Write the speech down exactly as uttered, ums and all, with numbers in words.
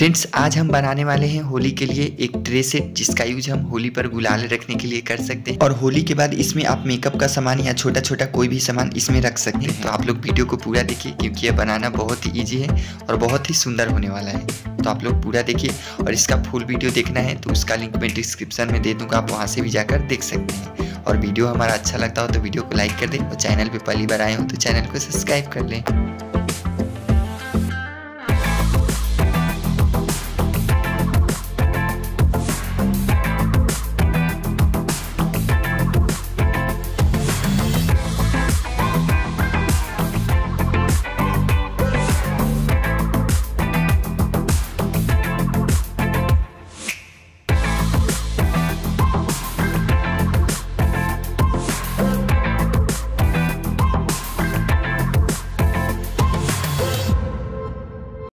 Friends, आज हम बनाने वाले हैं होली के लिए एक ट्रे सेट, जिसका यूज हम होली पर गुलाल रखने के लिए कर सकते हैं। और होली के बाद इसमें आप मेकअप का सामान या छोटा छोटा कोई भी सामान इसमें रख सकते हैं। तो आप लोग वीडियो को पूरा देखिए, क्योंकि यह बनाना बहुत ही ईजी है और बहुत ही सुंदर होने वाला है। तो आप लोग पूरा देखिए, और इसका फुल वीडियो देखना है तो उसका लिंक मैं डिस्क्रिप्शन में दे दूँगा, आप वहाँ से भी जाकर देख सकते हैं। और वीडियो हमारा अच्छा लगता हो तो वीडियो को लाइक कर दें, और चैनल पर पहली बार आए हो तो चैनल को सब्सक्राइब कर लें।